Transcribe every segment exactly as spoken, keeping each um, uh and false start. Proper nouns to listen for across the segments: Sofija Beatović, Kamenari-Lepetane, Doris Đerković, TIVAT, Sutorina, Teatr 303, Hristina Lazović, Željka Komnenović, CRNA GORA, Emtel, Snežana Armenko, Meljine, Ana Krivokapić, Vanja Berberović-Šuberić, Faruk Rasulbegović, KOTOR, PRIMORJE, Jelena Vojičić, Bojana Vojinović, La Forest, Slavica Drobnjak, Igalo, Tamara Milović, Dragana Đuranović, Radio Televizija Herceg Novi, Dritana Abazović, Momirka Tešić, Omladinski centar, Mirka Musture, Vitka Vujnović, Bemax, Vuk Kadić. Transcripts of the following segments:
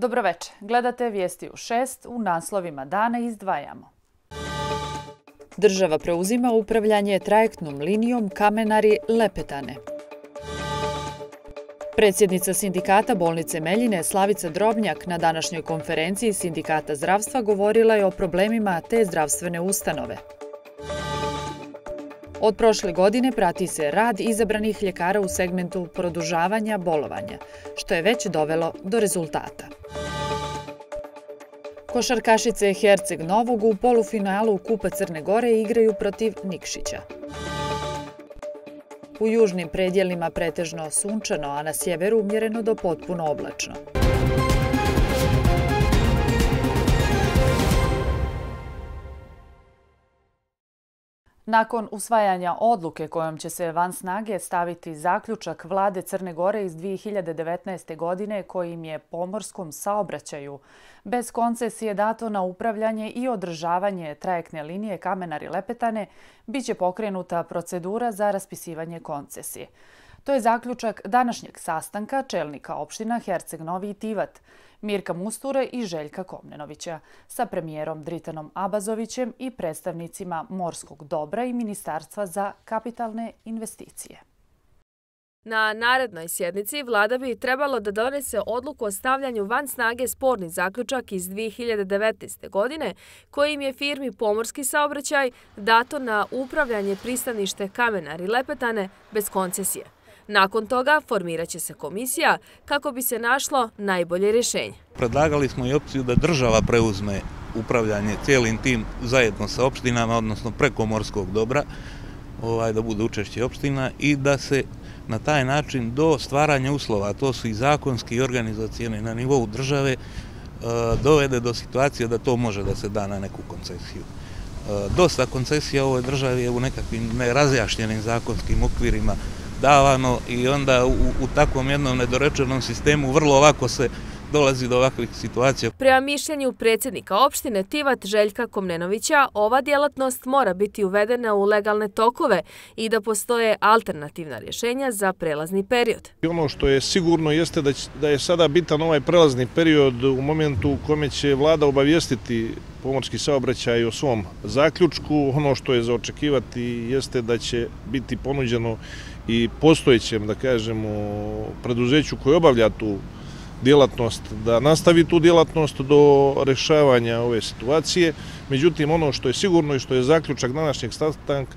Dobroveče, gledate vijesti u šest, u naslovima dana izdvajamo. Država preuzima upravljanje trajektnom linijom Kamenari-Lepetane. Predsjednica sindikata bolnice Meljine Slavica Drobnjak na današnjoj konferenciji sindikata zdravstva govorila je o problemima te zdravstvene ustanove. Od prošle godine prati se rad izabranih ljekara u segmentu produžavanja bolovanja, što je već dovelo do rezultata. Košarkašice Herceg Novog u polufinalu Kupa Crne Gore igraju protiv Nikšića. U južnim predjelima pretežno sunčano, a na sjeveru umjereno do potpuno oblačno. Nakon usvajanja odluke kojom će se van snage staviti zaključak vlade Crne Gore iz dvije hiljade devetnaeste. godine kojim je pomorskom saobraćaju bez koncesije dato na upravljanje i održavanje trajektne linije Kamenari-Lepetane, bit će pokrenuta procedura za raspisivanje koncesije. To je zaključak današnjeg sastanka čelnika opština Herceg Novi i Tivat, Mirka Musture i Željka Komnenovića, sa premijerom Dritanom Abazovićem i predstavnicima Morskog dobra i Ministarstva za kapitalne investicije. Na narednoj sjednici vlada bi trebalo da donese odluku o stavljanju van snage sporni zaključak iz dvije hiljade devetnaeste. godine kojim je firmi Pomorski saobraćaj dato na upravljanje pristanište Kamenari-Lepetane bez koncesije. Nakon toga formirat će se komisija kako bi se našlo najbolje rješenje. Predlagali smo i opciju da država preuzme upravljanje cijelim tim zajedno sa opštinama, odnosno preko morskog dobra, ovaj, da bude učešće opština i da se na taj način do stvaranja uslova, to su i zakonski i organizacijani na nivou države, dovede do situacije da to može da se da na neku koncesiju. Dosta koncesija u ovoj državi je u nekakvim nerazjašnjenim zakonskim okvirima davano i onda u, u takvom jednom nedorečenom sistemu vrlo lako se dolazi do ovakvih situacija. Prema mišljenju predsjednika opštine Tivat Željka Komnenovića, ova djelatnost mora biti uvedena u legalne tokove i da postoje alternativna rješenja za prelazni period. Ono što je sigurno jeste da, će, da je sada bitan ovaj prelazni period u momentu u kome će vlada obavijestiti pomorski saobraćaj o svom zaključku. Ono što je za očekivati jeste da će biti ponuđeno i postojećem, da kažemo, preduzeću koje obavlja tu djelatnost, da nastavi tu djelatnost do rješavanja ove situacije. Međutim, ono što je sigurno i što je zaključak današnjeg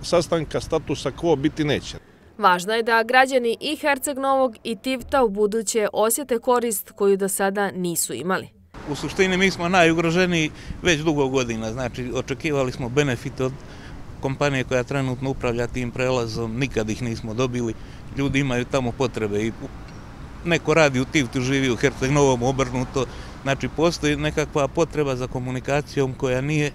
sastanka, statusa quo biti neće. Važno je da građani i Herceg Novog i Tivta u buduće osjete korist koju do sada nisu imali. U suštini mi smo najugroženiji već dugo godina, znači očekivali smo benefit od kompanije koja trenutno upravlja tim prelazom, nikad ih nismo dobili, ljudi imaju tamo potrebe i neko radi u Tivtu, živi u Herceg Novom, obrnuto, znači postoji nekakva potreba za komunikacijom koja nije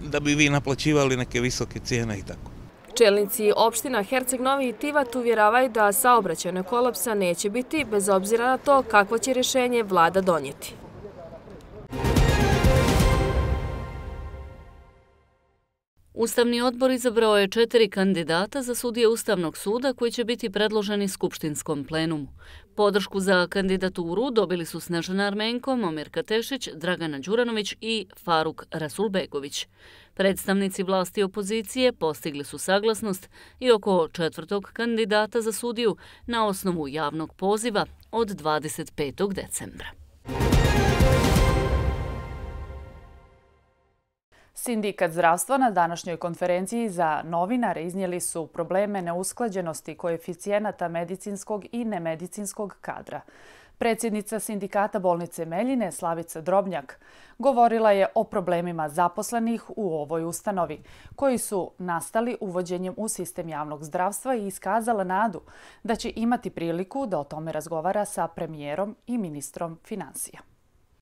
da bi vi naplaćivali neke visoke cijene i tako. Čelnici opština Herceg Novi i Tivat uvjeravaju da saobraćajnog kolapsa neće biti bez obzira na to kakvo će rješenje vlada donijeti. Ustavni odbor izabrao je četiri kandidata za sudije Ustavnog suda koji će biti predloženi skupštinskom plenumu. Podršku za kandidaturu dobili su Snežana Armenko, Momirka Tešić, Dragana Đuranović i Faruk Rasulbegović. Predstavnici vlasti opozicije postigli su saglasnost i oko četvrtog kandidata za sudiju na osnovu javnog poziva od dvadeset petog decembra. Sindikat zdravstva na današnjoj konferenciji za novinare iznijeli su probleme neusklađenosti koeficijenata medicinskog i nemedicinskog kadra. Predsjednica sindikata bolnice Meljine Slavica Drobnjak govorila je o problemima zaposlenih u ovoj ustanovi koji su nastali uvođenjem u sistem javnog zdravstva i iskazala nadu da će imati priliku da o tome razgovara sa premijerom i ministrom financija.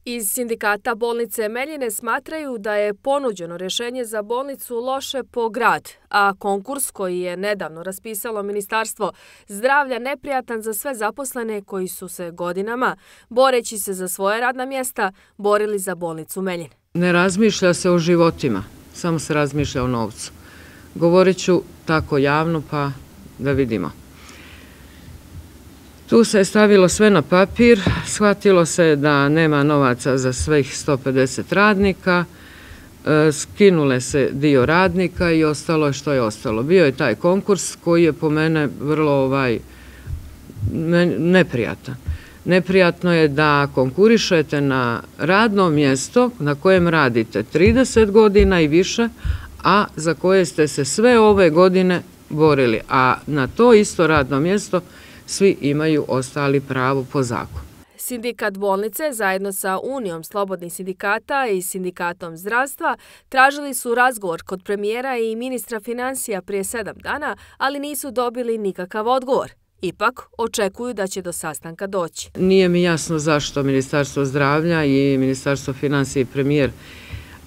Iz sindikata bolnice Meljine smatraju da je ponuđeno rješenje za bolnicu loše po grad, a konkurs koji je nedavno raspisalo Ministarstvo zdravlja neprijatan za sve zaposlene koji su se godinama, boreći se za svoje radna mjesta, borili za bolnicu Meljine. Ne razmišlja se o životima, samo se razmišlja o novcu. Govorit ću tako javno pa da vidimo. Tu se je stavilo sve na papir, shvatilo se da nema novaca za svih sto pedeset radnika, skinule se dio radnika i ostalo je što je ostalo. Bio je taj konkurs koji je po mene vrlo ovaj, neprijatan. Neprijatno je da konkurišete na radno mjesto na kojem radite trideset godina i više, a za koje ste se sve ove godine borili, a na to isto radno mjesto svi imaju ostali pravo po zakonu. Sindikat bolnice zajedno sa Unijom slobodnih sindikata i Sindikatom zdravstva tražili su razgovor kod premijera i ministra financija prije sedam dana, ali nisu dobili nikakav odgovor. Ipak, očekuju da će do sastanka doći. Nije mi jasno zašto Ministarstvo zdravlja i Ministarstvo financija i premijer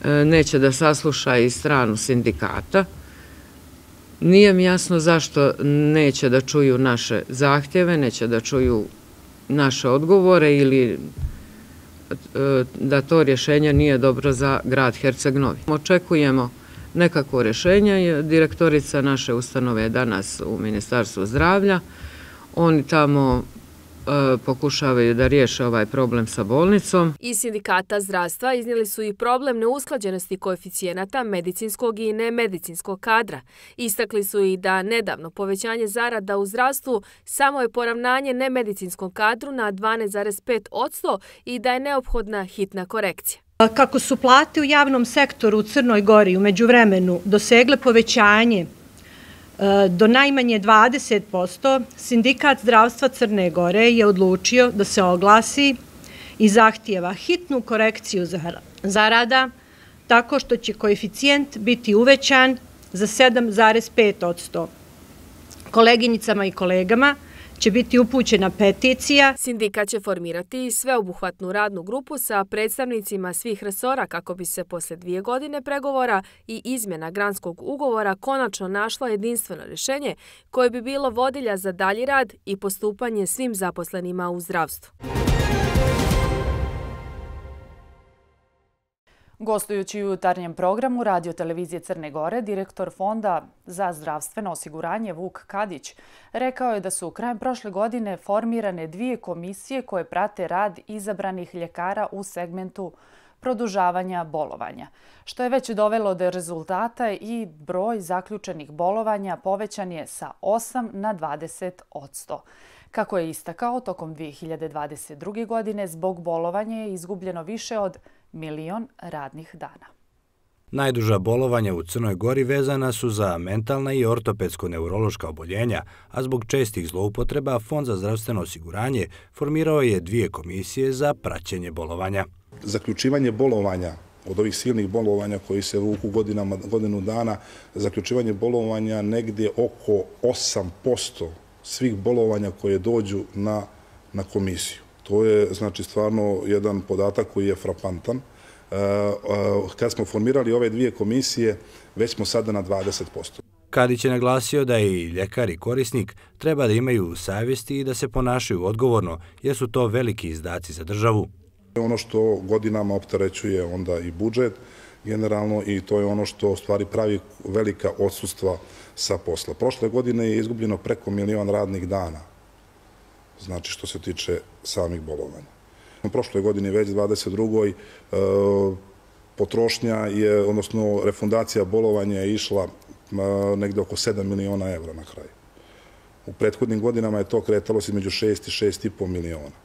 neće da sasluša i stranu sindikata. Nije mi jasno zašto neće da čuju naše zahtjeve, neće da čuju naše odgovore ili da to rješenje nije dobro za grad Herceg Novi. Očekujemo nekako rješenje. Direktorica naše ustanove je danas u Ministarstvu zdravlja. Oni tamo pokušavaju da riješe ovaj problem sa bolnicom. Iz Sindikata zdravstva iznijeli su i problem neusklađenosti koeficijenata medicinskog i nemedicinskog kadra. Istakli su i da nedavno povećanje zarada u zdravstvu samo je poravnanje nemedicinskom kadru na dvanaest zarez pet posto i da je neophodna hitna korekcija. Kako su plate u javnom sektoru u Crnoj Gori u međuvremenu dosegle povećanje do najmanje dvadeset posto, Sindikat zdravstva Crne Gore je odlučio da se oglasi i zahtijeva hitnu korekciju zarada tako što će koeficijent biti uvećan za sedam zarez pet posto. Koleginicama i kolegama će biti upućena peticija. Sindikat će formirati i sveobuhvatnu radnu grupu sa predstavnicima svih resora kako bi se posle dvije godine pregovora i izmjena granskog ugovora konačno našlo jedinstveno rješenje koje bi bilo vodilja za dalji rad i postupanje svim zaposlenima u zdravstvu. Gostujući u jutarnjem programu Radio Televizije Crne Gore, direktor Fonda za zdravstveno osiguranje Vuk Kadić rekao je da su krajem prošle godine formirane dvije komisije koje prate rad izabranih ljekara u segmentu produžavanja bolovanja, što je već dovelo do rezultata i broj zaključenih bolovanja povećan je sa osam na dvadeset posto. Kako je istakao, tokom dvije hiljade dvadeset druge. godine zbog bolovanja je izgubljeno više od milion radnih dana. Najduža bolovanja u Crnoj Gori vezana su za mentalna i ortopedsko-neurološka oboljenja, a zbog čestih zloupotreba Fond za zdravstveno osiguranje formirao je dvije komisije za praćenje bolovanja. Zaključivanje bolovanja, od ovih silnih bolovanja koji se vuku godinu dana, zaključivanje bolovanja negdje oko osam posto svih bolovanja koje dođu na, na komisiju. To je znači stvarno jedan podatak koji je frapantan. Kad smo formirali ove dvije komisije, već smo sada na dvadeset posto. Kadić je naglasio da i ljekar i korisnik treba da imaju savjesti i da se ponašaju odgovorno, jer su to veliki izdaci za državu. Ono što godinama opterećuje onda i budžet generalno, i to je ono što u stvari pravi velika odsustva sa posla. Prošle godine je izgubljeno preko milion radnih dana, znači što se tiče samih bolovanja. U prošloj godini, već dvadeset drugoj. potrošnja je, odnosno refundacija bolovanja je išla negdje oko sedam miliona evra na kraju. U prethodnim godinama je to kretalo se među šest i šest i po miliona.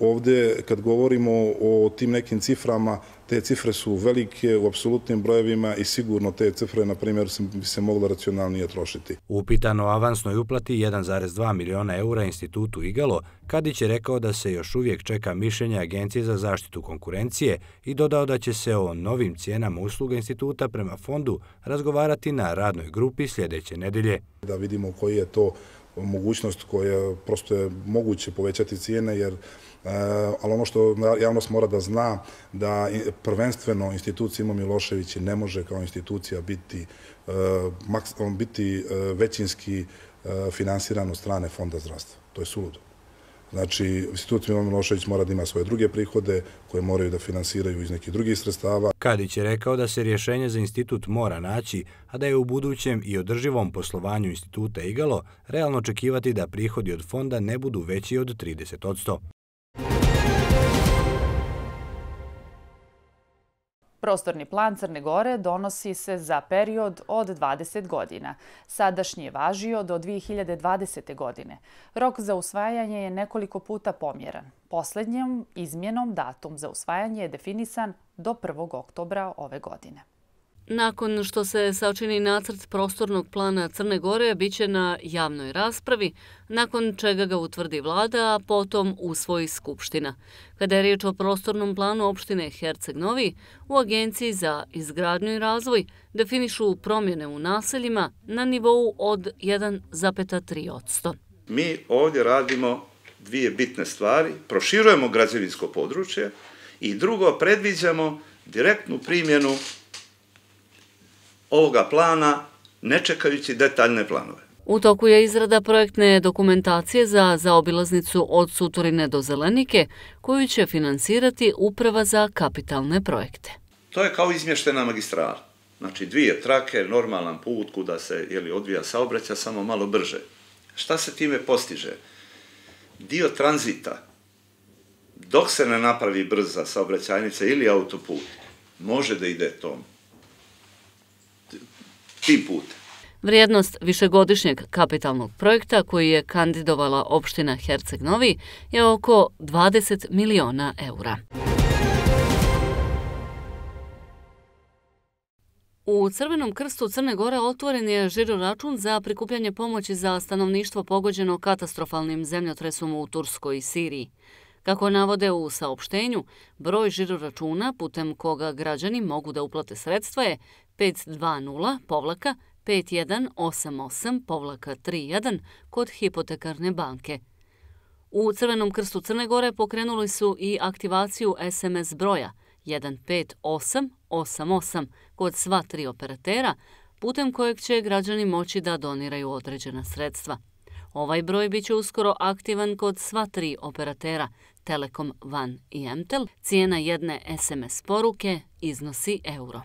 Ovdje kad govorimo o tim nekim ciframa, te cifre su velike u apsolutnim brojevima i sigurno te cifre, na primjer, bi se moglo racionalnije trošiti. Upitan o avansnoj uplati jedan zarez dva miliona eura institutu Igalo, Kadić je rekao da se još uvijek čeka mišljenje Agencije za zaštitu konkurencije i dodao da će se o novim cijenama usluga instituta prema fondu razgovarati na radnoj grupi sljedeće nedelje. Da vidimo koji je to mogućnost koja prosto je moguće povećati cijene, jer ali ono što javnost mora da zna, da prvenstveno institut Simo Milošević ne može kao institucija biti, biti većinski finansiran od strane Fonda zdravstva. To je suludo. Znači, Institut Milan Milošević mora da ima svoje druge prihode koje moraju da finansiraju iz nekih drugih sredstava. Kadić je rekao da se rješenje za institut mora naći, a da je u budućem i održivom poslovanju instituta Igalo realno očekivati da prihodi od fonda ne budu veći od trideset posto. Prostorni plan Crne Gore donosi se za period od dvadeset godina. Sadašnji je važio do dve hiljade dvadesete godine. Rok za usvajanje je nekoliko puta pomjeran. Poslednjom izmjenom datum za usvajanje je definisan do prvog oktobra ove godine. Nakon što se sačini nacrt prostornog plana Crne Gore, bit će na javnoj raspravi, nakon čega ga utvrdi vlada, a potom usvoji Skupština. Kada je riječ o prostornom planu opštine Herceg Novi, u Agenciji za izgradnju i razvoj definišu promjene u naseljima na nivou od jedan zarez tri posto. Mi ovdje radimo dvije bitne stvari. Proširujemo građevinsko područje i drugo, predviđamo direktnu primjenu ovoga plana, ne čekajući detaljne planove. U toku je izrada projektne dokumentacije za zaobilaznicu od Sutorine do Zelenike, koju će finansirati Uprava za kapitalne projekte. To je kao izmještena magistrala. Znači dvije trake, normalan put kuda se odvija saobraćaj, samo malo brže. Šta se time postiže? Dio tranzita, dok se ne napravi brza saobraćajnica ili autoput, može da ide tom. Vrijednost višegodišnjeg kapitalnog projekta koji je kandidovala opština Herceg Novi je oko dvadeset miliona eura. U Crvenom krstu Crne Gore otvoren je žiro račun za prikupljanje pomoći za stanovništvo pogođeno katastrofalnim zemljotresom u Turskoj i Siriji. Kako navode u saopštenju, broj žiroračuna putem koga građani mogu da uplate sredstva je pet dva nula pet jedan osam osam tri jedan kod Hipotekarne banke. U Crvenom krstu Crne Gore pokrenuli su i aktivaciju es em es broja jedan pet osam osam osam kod sva tri operatera, putem kojeg će građani moći da doniraju određena sredstva. Ovaj broj biće uskoro aktivan kod sva tri operatera, Telekom, Van i Emtel. Cijena jedne es em es poruke iznosi euro.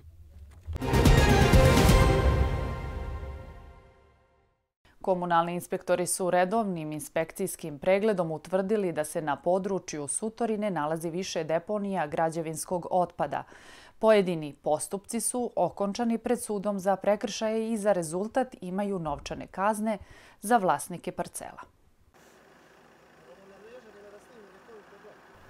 Komunalni inspektori su redovnim inspekcijskim pregledom utvrdili da se na području Sutorine nalazi više deponija građevinskog otpada. Pojedini postupci su okončani pred sudom za prekršaje i za rezultat imaju novčane kazne za vlasnike parcela.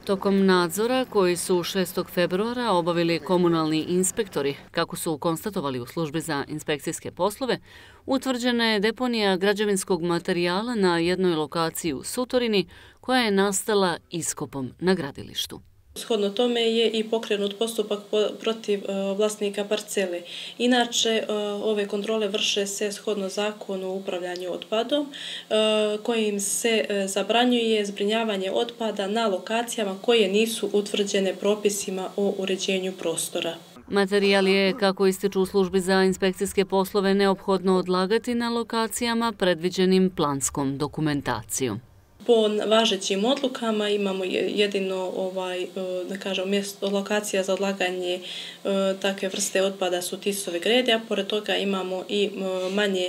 Tokom nadzora koji su šestog februara obavili komunalni inspektori, kako su konstatovali u službi za inspekcijske poslove, utvrđena je deponija građevinskog materijala na jednoj lokaciji u Sutorini koja je nastala iskopom na gradilištu. Shodno tome je i pokrenut postupak protiv vlasnika parcele. Inače, ove kontrole vrše se shodno zakonu o upravljanju otpadom, kojim se zabranjuje zbrinjavanje otpada na lokacijama koje nisu utvrđene propisima o uređenju prostora. Materijal je, kako ističu u službi za inspekcijske poslove, neophodno odlagati na lokacijama predviđenim planskom dokumentacijom. Po važećim odlukama imamo jedino ovaj, da kažem, mjesto, lokacija za odlaganje takve vrste otpada su Tisove grede, a pored toga imamo i manje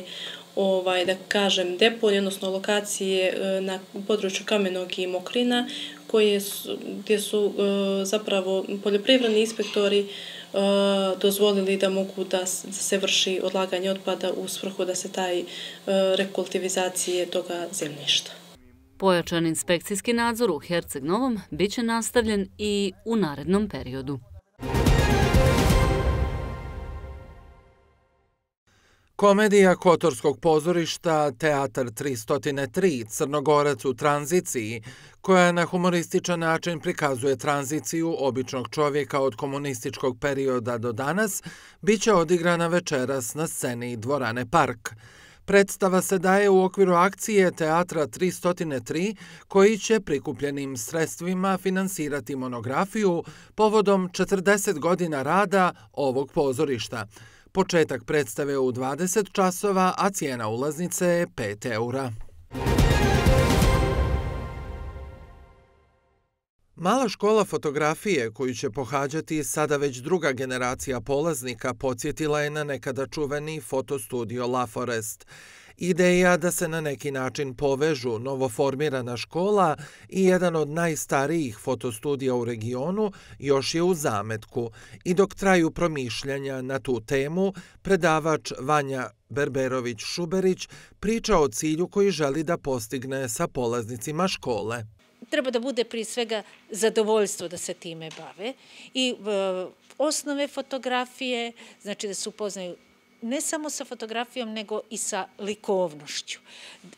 ovaj, da kažem, deponije, odnosno lokacije na području Kamenog i Mokrina, koje su, gdje su zapravo poljoprivredni inspektori dozvolili da mogu da se vrši odlaganje otpada u svrhu da se taj rekultivizacije toga zemljišta. Pojačan inspekcijski nadzor u Herceg Novom bit će nastavljen i u narednom periodu. Komedija kotorskog pozorišta Teatr tri nula tri, Crnogorac u tranziciji, koja na humorističan način prikazuje tranziciju običnog čovjeka od komunističkog perioda do danas, bit će odigrana večeras na sceni Dvorane Park. Predstava se daje u okviru akcije Teatra tri nula tri, koji će prikupljenim sredstvima finansirati monografiju povodom četrdeset godina rada ovog pozorišta. Početak predstave u dvadeset časova, a cijena ulaznice je pet eura. Mala škola fotografije, koju će pohađati sada već druga generacija polaznika, podsjetila je na nekada čuveni fotostudio La Forest. Ideja da se na neki način povežu novoformirana škola i jedan od najstarijih fotostudija u regionu još je u zametku. I dok traju promišljanja na tu temu, predavač Vanja Berberović-Šuberić priča o cilju koji želi da postigne sa polaznicima škole. Treba da bude prije svega zadovoljstvo da se time bave i osnove fotografije, znači da se upoznaju ne samo sa fotografijom, nego i sa likovnošću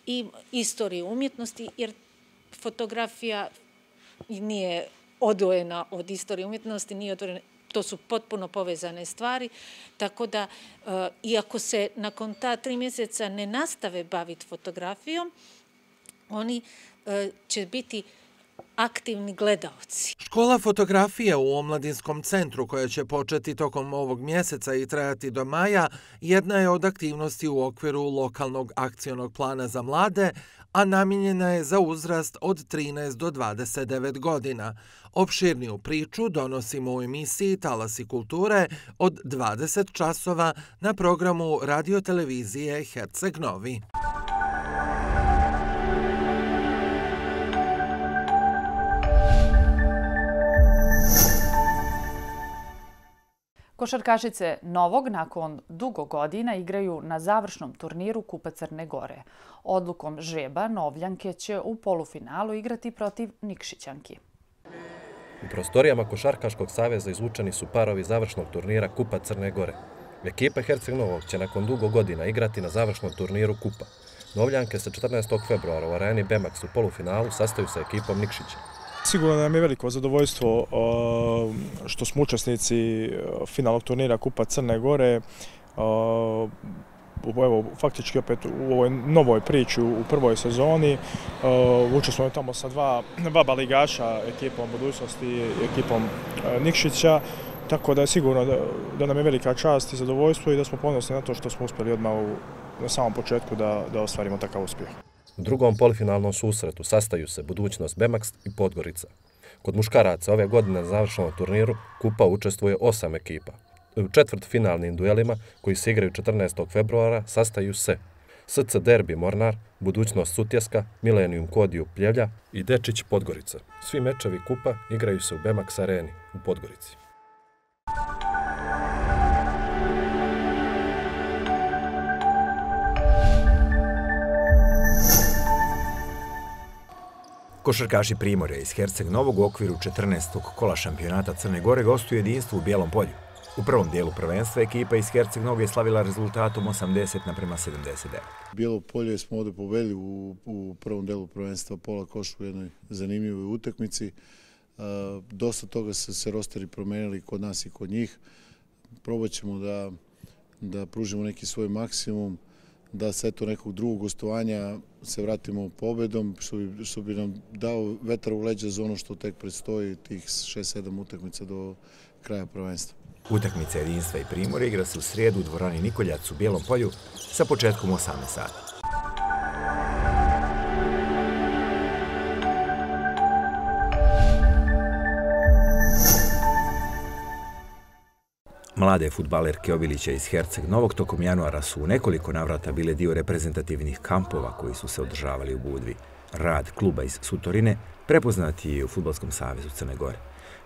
i istoriju umjetnosti, jer fotografija nije odvojena od istorije umjetnosti, nije odvojena, to su potpuno povezane stvari, tako da iako se nakon ta tri mjeseca ne nastave baviti fotografijom, oni će biti aktivni gledaoci. Škola fotografije u Omladinskom centru, koja će početi tokom ovog mjeseca i trajati do maja, jedna je od aktivnosti u okviru lokalnog akcionog plana za mlade, a namijenjena je za uzrast od trinaest do dvadeset devet godina. Opširniju priču donosimo u emisiji Talasi kulture od dvadeset časova na programu Radio Televizije Herceg Novi. Košarkašice Novog nakon dugo godina igraju na završnom turniru Kupa Crne Gore. Odlukom žreba Novljanke će u polufinalu igrati protiv Nikšićanki. U prostorijama Košarkaškog saveza izvučeni su parovi završnog turnira Kupa Crne Gore. Ekipe Herceg Novog će nakon dugo godina igrati na završnom turniru Kupa. Novljanke se četrnaestog februara u areni Bemax u polufinalu sastaju sa ekipom Nikšića. Sigurno nam je veliko zadovoljstvo što smo učesnici finalnog turnira Kupa Crne Gore. Evo, faktički opet u ovoj novoj priči u prvoj sezoni. Učestvujemo tamo sa dva baligaša, ekipom budućnosti i ekipom Nikšića. Tako da je sigurno da nam je velika čast i zadovoljstvo i da smo ponosni na to što smo uspjeli odmah na samom početku da ostvarimo takav uspjeh. U drugom polifinalnom susretu sastaju se Budućnost Bemax i Podgorica. Kod muškaraca ove godine na završenom turniru Kupa učestvuje osam ekipa. U četvrtfinalnim duelima koji se igraju četrnaestog februara sastaju se S C Derbi Mornar, Budućnost Sutjeska, Milenium Kodiju Pljevlja i Dečić Podgorica. Svi mečevi Kupa igraju se u Bemax areni u Podgorici. Košarkaši Primorja iz Herceg Novog u okviru četrnaestog kola šampionata Crne Gore gostuju jedinstvu u Bijelom polju. U prvom dijelu prvenstva ekipa iz Herceg Novog je slavila rezultatom osamdeset naprema sedamdeset devet. Bijelo polje smo ovdje pobedili u, u prvom dijelu prvenstva pola koša u jednoj zanimljivoj utakmici. E, dosta toga se, se rosteri promijenili kod nas i kod njih. Probat ćemo da, da pružimo neki svoj maksimum, da sa eto nekog drugog gostovanja se vratimo pobedom, što bi, što bi nam dao vetar u leđa za ono što tek predstoji, tih šest sedam utakmica do kraja prvenstva. Utakmica jedinstva i Primorja igra se u srijedu u dvorani Nikoljac u Bijelom polju sa početkom osam sati. Mlade fudbalerke Obilića iz Herceg Novog tokom januara su u nekoliko navrata bile dio reprezentativnih kampova koji su se održavali u Budvi. Rad kluba iz Sutorine prepoznat je i u Fudbalskom savezu Crne Gore.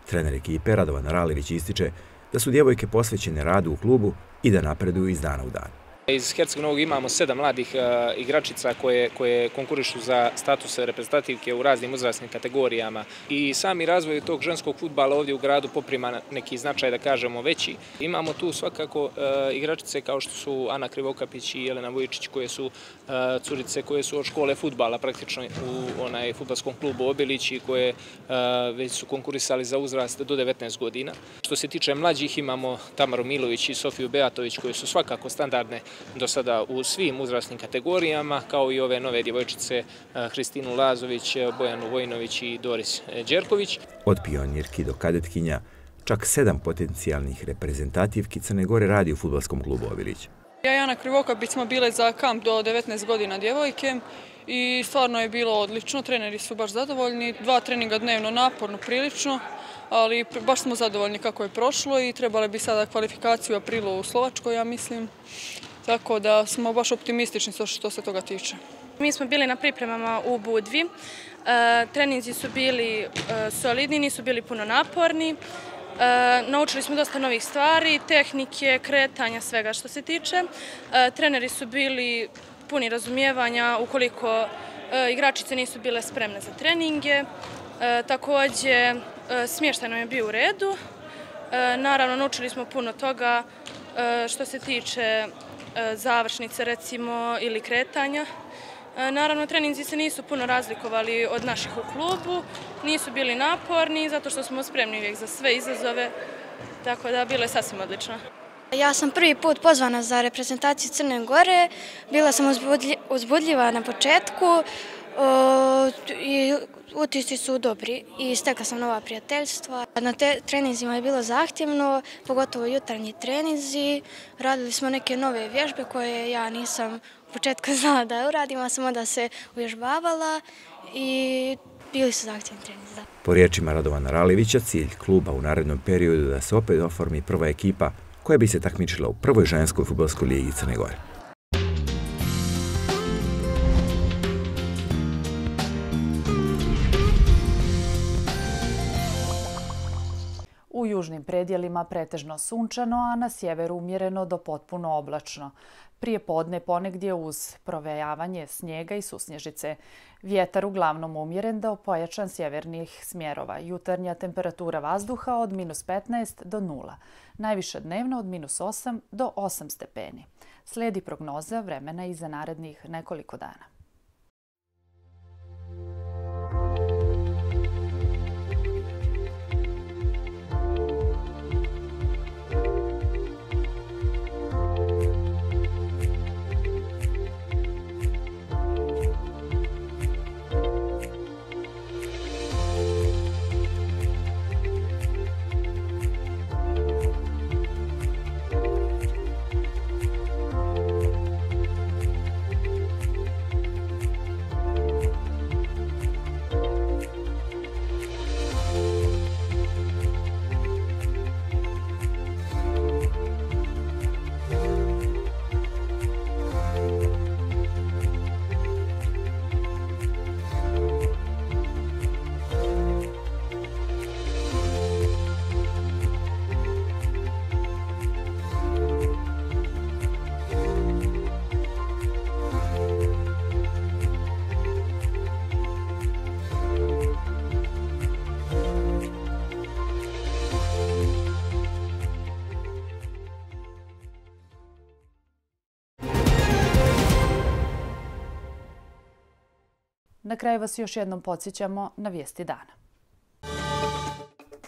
Trener ekipe Radovan Ralević ističe da su djevojke posvećene radu u klubu i da napreduju iz dana u dan. Iz Herceg Novog imamo sedam mladih igračica koje, koje konkurišu za statuse reprezentativke u raznim uzrasnim kategorijama. I sami razvoj tog ženskog fudbala ovdje u gradu poprima neki značaj, da kažemo, veći. Imamo tu svakako igračice kao što su Ana Krivokapić i Jelena Vojičić, koje su curice koje su od škole fudbala praktično u onaj fudbalskom klubu Obilić i koje već su konkurisali za uzrast do devetnaest godina. Što se tiče mlađih, imamo Tamaru Milović i Sofiju Beatović, koje su svakako standardne do sada u svim uzrasnim kategorijama, kao i ove nove djevojčice Hristinu Lazović, Bojanu Vojinović i Doris Đerković. Od pionirki do kadetkinja, čak sedam potencijalnih reprezentativki Crne Gore radi u Fudbalskom klubu Obilić. Ja i Ana Krivokapić smo bile za kamp do devetnaest godina djevojke i stvarno je bilo odlično, treneri su baš zadovoljni, dva treninga dnevno naporno prilično, ali baš smo zadovoljni kako je prošlo i trebale bi sada kvalifikaciju u aprilu u Slovačkoj, ja mislim, tako da smo baš optimistični što se toga tiče. Mi smo bili na pripremama u Budvi, treninzi su bili solidni, nisu bili puno naporni, naučili smo dosta novih stvari, tehnike, kretanja, svega što se tiče. Treneri su bili puni razumijevanja ukoliko igračice nisu bile spremne za treninge. Također, smještaj nam je bio u redu. Naravno, naučili smo puno toga što se tiče završnice, recimo, ili kretanja. Naravno, treninzi se nisu puno razlikovali od naših u klubu, nisu bili naporni zato što smo spremni uvijek za sve izazove, tako da bilo je sasvim odlično. Ja sam prvi put pozvana za reprezentaciju Crne Gore, bila sam uzbudljiva na početku i utisci su dobri i stekla sam nova prijateljstva. Na te treninzima je bilo zahtjevno, pogotovo jutarnji treninzi, radili smo neke nove vježbe koje ja nisam u početku znala da uradim, a sam onda se uvježbavala i bili su zahtjevni treninzi. Po riječima Radovana Ralivića, cilj kluba u narednom periodu da se opet oformi prva ekipa koja bi se takmičila u prvoj ženskoj fudbalskoj ligi Crne Gore. U južnim predjelima pretežno sunčano, a na sjeveru umjereno do potpuno oblačno. Prije podne ponegdje uz provejavanje snijega i susnježice. Vjetar uglavnom umjeren do pojačan sjevernih smjerova. Jutarnja temperatura vazduha od minus petnaest do nula. Najviše dnevno od minus osam do osam stepeni. Slijedi prognoza vremena i za narednih nekoliko dana. Na kraju vas još jednom podsjećamo na vijesti dana.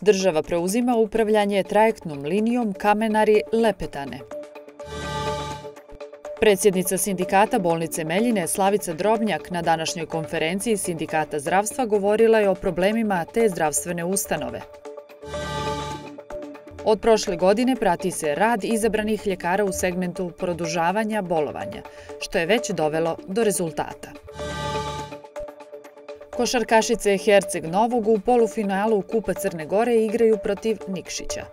Država preuzima upravljanje trajektnom linijom Kamenari-Lepetane. Predsjednica sindikata bolnice Meljine Slavica Drobnjak na današnjoj konferenciji sindikata zdravstva govorila je o problemima te zdravstvene ustanove. Od prošle godine prati se rad izabranih ljekara u segmentu produžavanja bolovanja, što je već dovelo do rezultata. Košarkašice Herceg Novog u polufinalu Kupa Crne Gore igraju protiv Nikšića.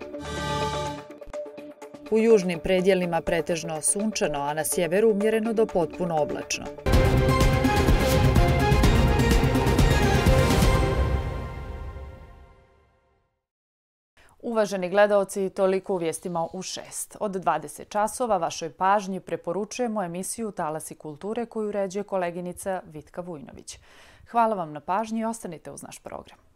U južnim predjelima pretežno sunčano, a na sjeveru umjereno do potpuno oblačno. Uvaženi gledaoci, toliko u vijestima u šest. Od dvadeset časova vašoj pažnji preporučujemo emisiju Talasi kulture koju uređuje koleginica Vitka Vujnović. Hvala vam na pažnji i ostanite uz naš program.